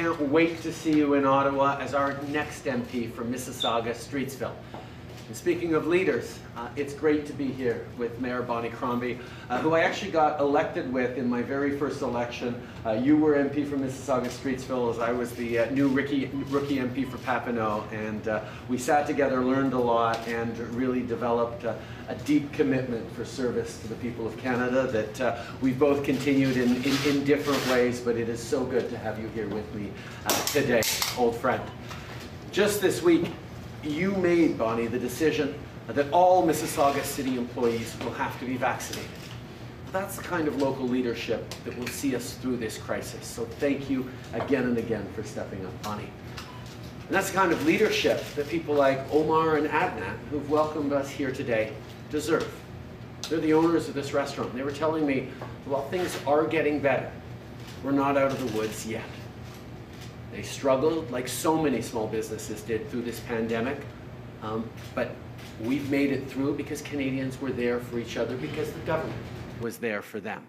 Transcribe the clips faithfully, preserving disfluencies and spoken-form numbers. can't wait to see you in Ottawa as our next M P from Mississauga, Streetsville. And speaking of leaders, uh, it's great to be here with Mayor Bonnie Crombie, uh, who I actually got elected with in my very first election. Uh, you were M P for Mississauga Streetsville as I was the uh, new rookie, rookie M P for Papineau, and uh, we sat together, learned a lot, and really developed uh, a deep commitment for service to the people of Canada that uh, we've both continued in, in, in different ways, but it is so good to have you here with me uh, today, old friend. Just this week, you made, Bonnie, the decision that all Mississauga city employees will have to be vaccinated. That's the kind of local leadership that will see us through this crisis. So thank you again and again for stepping up, Bonnie. And that's the kind of leadership that people like Omar and Adnan, who've welcomed us here today, deserve. They're the owners of this restaurant. They were telling me, well, things are getting better. We're not out of the woods yet. They struggled, like so many small businesses did, through this pandemic, um, but we've made it through because Canadians were there for each other, because the government was there for them.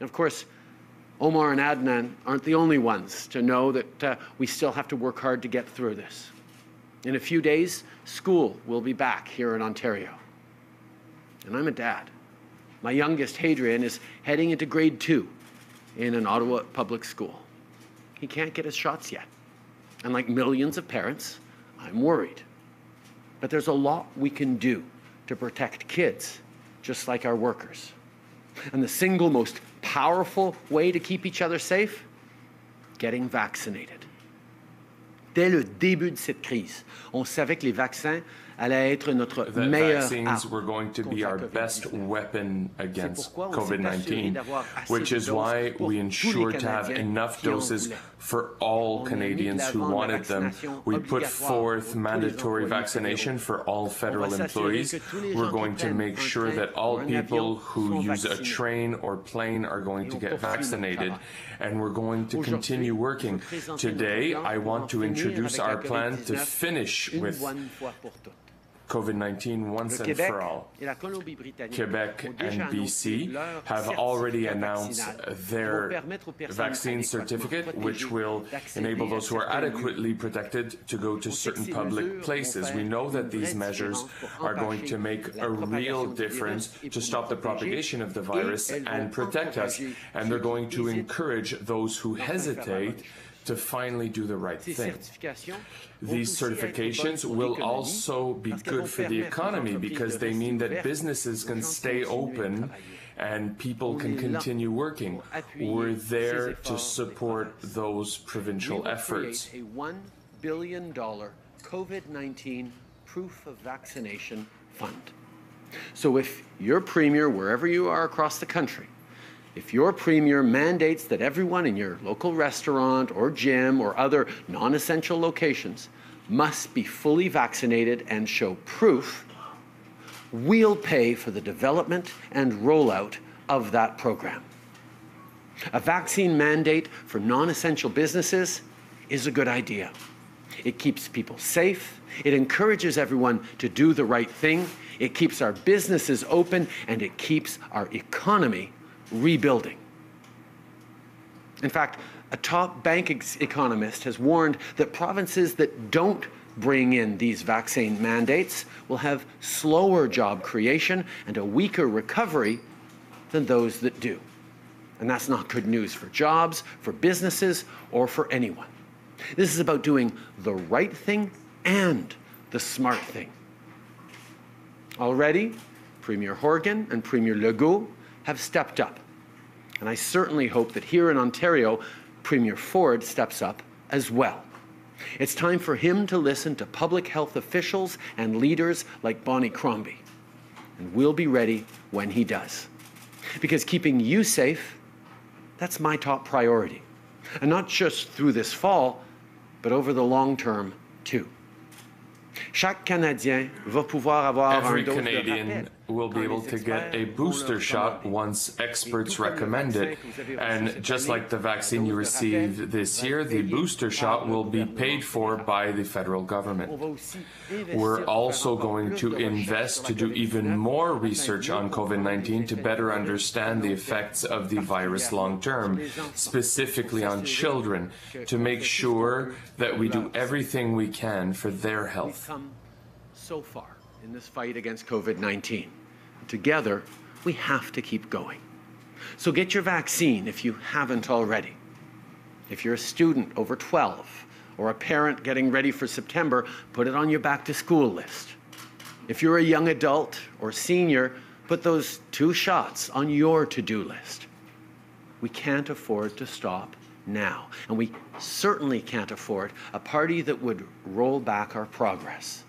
And of course, Omar and Adnan aren't the only ones to know that uh, we still have to work hard to get through this. In a few days, school will be back here in Ontario. And I'm a dad. My youngest, Hadrian, is heading into grade two in an Ottawa public school. He can't get his shots yet. And like millions of parents, I'm worried. But there's a lot we can do to protect kids, just like our workers. And the single most powerful way to keep each other safe? Getting vaccinated. Dès le début de cette crise, on savait que les vaccins allaient être notre meilleur arme. Vaccines were going to be our best weapon against COVID nineteen, which is why we ensured to have enough doses for all Canadians who wanted them. We put forth mandatory vaccination for all federal employees. We're going to make sure that all people who use a train or plane are going to get vaccinated, and we're going to continue working. Today, I want to introduce introduce our plan to finish with COVID nineteen once and for all. Quebec and B C have already announced their vaccine certificate, which will enable those who are adequately protected to go to certain public places. We know that these measures are going to make a real difference to stop the propagation of the virus and protect us, and they're going to encourage those who hesitate to finally do the right thing. These certifications will also be good for the economy because they mean that businesses can stay open and people can continue working. We're there to support those provincial efforts. A one billion dollar COVID nineteen proof of vaccination fund. So if your premier, wherever you are across the country, if your premier mandates that everyone in your local restaurant or gym or other non-essential locations must be fully vaccinated and show proof, we'll pay for the development and rollout of that program. A vaccine mandate for non-essential businesses is a good idea. It keeps people safe, it encourages everyone to do the right thing, it keeps our businesses open, and it keeps our economy rebuilding. In fact, a top bank economist has warned that provinces that don't bring in these vaccine mandates will have slower job creation and a weaker recovery than those that do. And that's not good news for jobs, for businesses, or for anyone. This is about doing the right thing and the smart thing. Already, Premier Horgan and Premier Legault have stepped up. And I certainly hope that here in Ontario, Premier Ford steps up as well. It's time for him to listen to public health officials and leaders like Bonnie Crombie. And we'll be ready when he does. Because keeping you safe, that's my top priority. And not just through this fall, but over the long term too. Every Canadian will be able to get a booster shot once experts recommend it. And just like the vaccine you received this year, the booster shot will be paid for by the federal government. We're also going to invest to do even more research on COVID nineteen to better understand the effects of the virus long term, specifically on children, to make sure that we do everything we can for their health. We've come so far in this fight against COVID nineteen. Together, we have to keep going. So get your vaccine if you haven't already. If you're a student over twelve or a parent getting ready for September, put it on your back to school list. If you're a young adult or senior, put those two shots on your to-do list. We can't afford to stop now, and we certainly can't afford a party that would roll back our progress.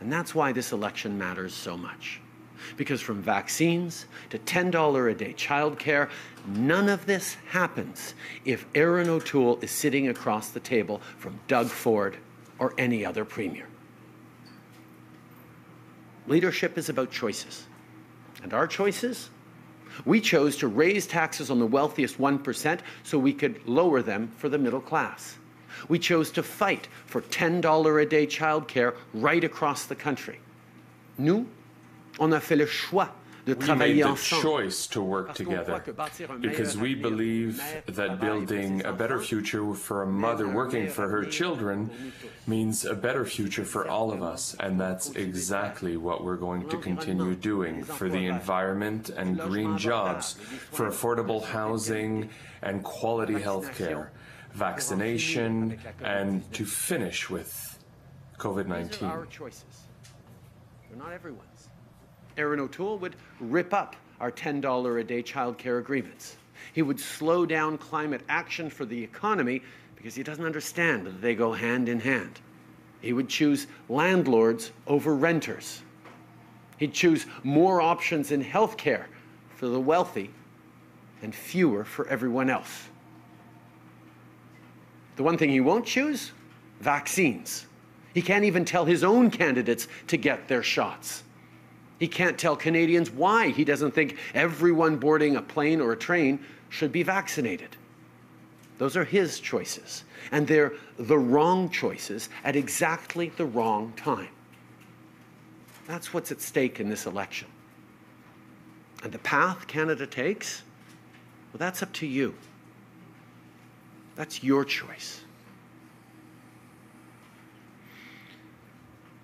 And that's why this election matters so much. Because from vaccines to ten dollars a day childcare, none of this happens if Erin O'Toole is sitting across the table from Doug Ford or any other premier. Leadership is about choices. And our choices? We chose to raise taxes on the wealthiest one percent so we could lower them for the middle class. We chose to fight for ten dollars a day childcare right across the country. Nous, on a fait le choix de travailler ensemble. We made the choice to work together because we believe that building a better future for a mother working for her children means a better future for all of us, and that's exactly what we're going to continue doing for the environment and green jobs, for affordable housing and quality health care, vaccination, and to finish with COVID nineteen. These are our choices. They're not everyone's. Erin O'Toole would rip up our ten dollars a day childcare agreements. He would slow down climate action for the economy because he doesn't understand that they go hand in hand. He would choose landlords over renters. He'd choose more options in health care for the wealthy and fewer for everyone else. The one thing he won't choose? Vaccines. He can't even tell his own candidates to get their shots. He can't tell Canadians why he doesn't think everyone boarding a plane or a train should be vaccinated. Those are his choices, and they're the wrong choices at exactly the wrong time. That's what's at stake in this election. And the path Canada takes? Well, that's up to you. That's your choice.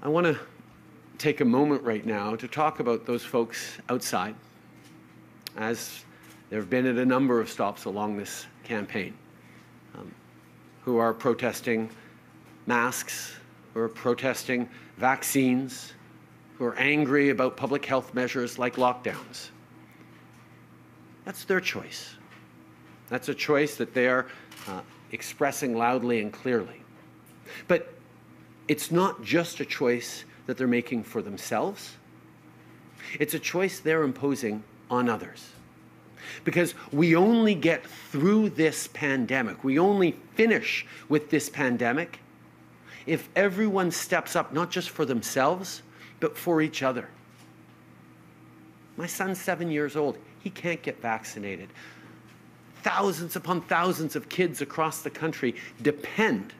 I want to take a moment right now to talk about those folks outside, as there have been at a number of stops along this campaign, um, who are protesting masks, who are protesting vaccines, who are angry about public health measures like lockdowns. That's their choice. That's a choice that they are uh, expressing loudly and clearly. But it's not just a choice that they're making for themselves. It's a choice they're imposing on others. Because we only get through this pandemic, we only finish with this pandemic, if everyone steps up, not just for themselves, but for each other. My son's seven years old. He can't get vaccinated. Thousands upon thousands of kids across the country depend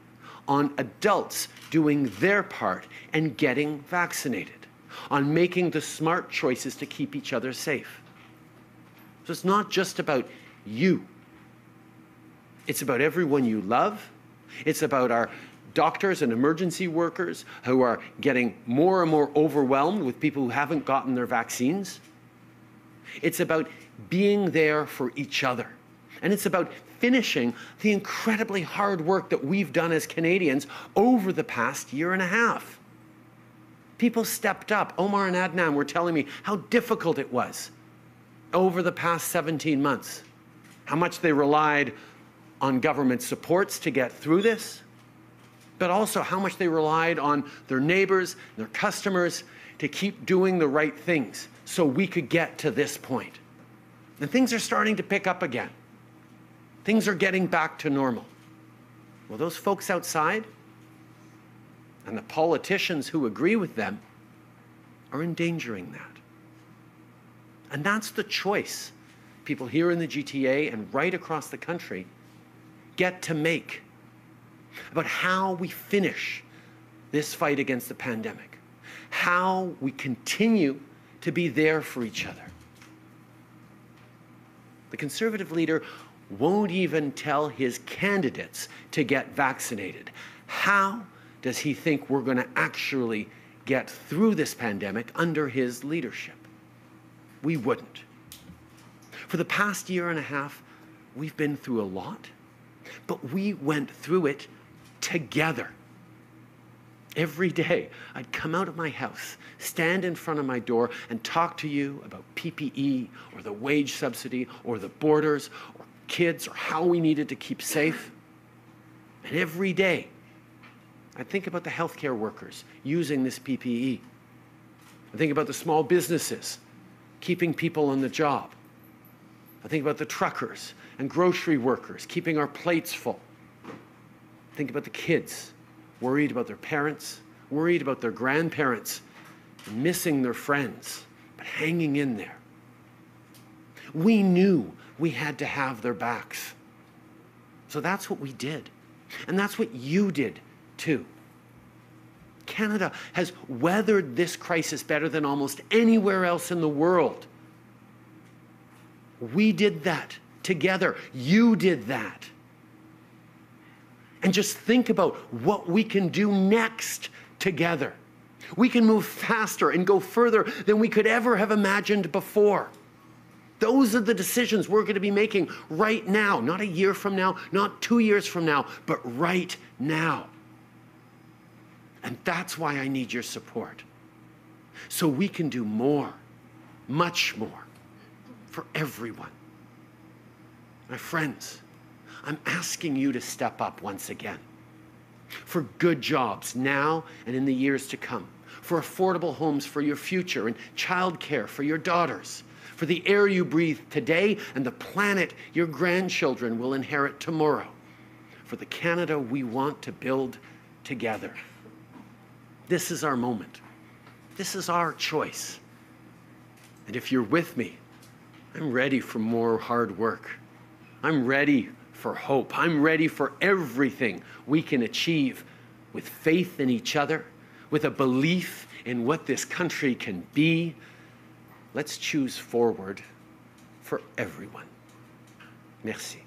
on adults doing their part and getting vaccinated, on making the smart choices to keep each other safe. So it's not just about you. It's about everyone you love. It's about our doctors and emergency workers who are getting more and more overwhelmed with people who haven't gotten their vaccines. It's about being there for each other. And it's about finishing the incredibly hard work that we've done as Canadians over the past year and a half. People stepped up. Omar and Adnan were telling me how difficult it was over the past seventeen months, how much they relied on government supports to get through this, but also how much they relied on their neighbors, their customers, to keep doing the right things so we could get to this point. And things are starting to pick up again. Things are getting back to normal. Well, those folks outside and the politicians who agree with them are endangering that. And that's the choice people here in the G T A and right across the country get to make about how we finish this fight against the pandemic, how we continue to be there for each other. The Conservative leader won't even tell his candidates to get vaccinated. How does he think we're going to actually get through this pandemic under his leadership? We wouldn't. For the past year and a half, we've been through a lot, but we went through it together. Every day, I'd come out of my house, stand in front of my door, and talk to you about P P E, or the wage subsidy, or the borders, or kids, or how we needed to keep safe. And every day, I'd think about the healthcare workers using this P P E. I think about the small businesses keeping people on the job. I think about the truckers and grocery workers keeping our plates full. I think about the kids, worried about their parents, worried about their grandparents, missing their friends, but hanging in there. We knew we had to have their backs. So that's what we did. And that's what you did, too. Canada has weathered this crisis better than almost anywhere else in the world. We did that together. You did that. And just think about what we can do next together. We can move faster and go further than we could ever have imagined before. Those are the decisions we're going to be making right now, not a year from now, not two years from now, but right now. And that's why I need your support, so we can do more, much more, for everyone. My friends, I'm asking you to step up once again for good jobs now and in the years to come, for affordable homes for your future and childcare for your daughters, for the air you breathe today and the planet your grandchildren will inherit tomorrow, for the Canada we want to build together. This is our moment. This is our choice. And if you're with me, I'm ready for more hard work. I'm ready for hope. I'm ready for everything we can achieve with faith in each other, with a belief in what this country can be. Let's choose forward for everyone. Merci.